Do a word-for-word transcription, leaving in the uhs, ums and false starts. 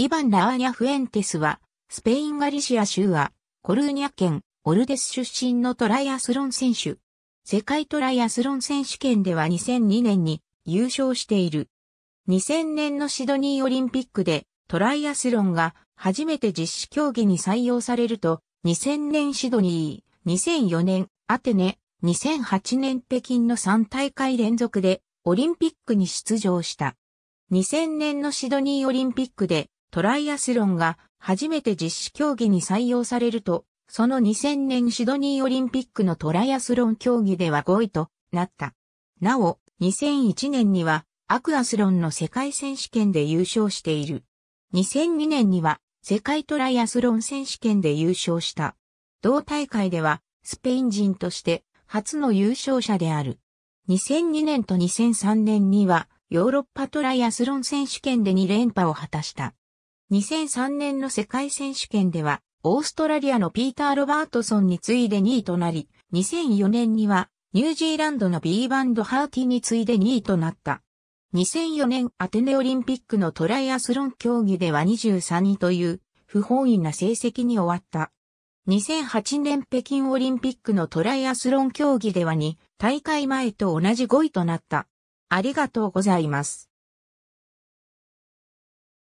イバン・ラーニャ・フエンテスは、スペイン・ガリシア州ア、コルーニャ県、オルデス出身のトライアスロン選手。世界トライアスロン選手権ではにせんにねんに優勝している。にせんねんのシドニーオリンピックでトライアスロンが初めて実施競技に採用されると、にせんねんシドニー、にせんよねんアテネ、にせんはちねん北京のさんたいかい連続でオリンピックに出場した。にせんねんのシドニーオリンピックでトライアスロンが初めて実施競技に採用されると、そのにせんねんシドニーオリンピックのトライアスロン競技ではごいとなった。なお、にせんいちねんにはアクアスロンの世界選手権で優勝している。にせんにねんには世界トライアスロン選手権で優勝した。同大会ではスペイン人として初の優勝者である。にせんにねんとにせんさんねんにはヨーロッパトライアスロン選手権でにれんぱを果たした。にせんさんねんの世界選手権ではオーストラリアのピーター・ロバートソンに次いでにいとなり、にせんよねんにはニュージーランドのビーバンド・ハーティに次いでにいとなった。にせんよねんアテネオリンピックのトライアスロン競技ではにじゅうさんいという不本意な成績に終わった。にせんはちねん北京オリンピックのトライアスロン競技ではにたいかいまえと同じごいとなった。ありがとうございます。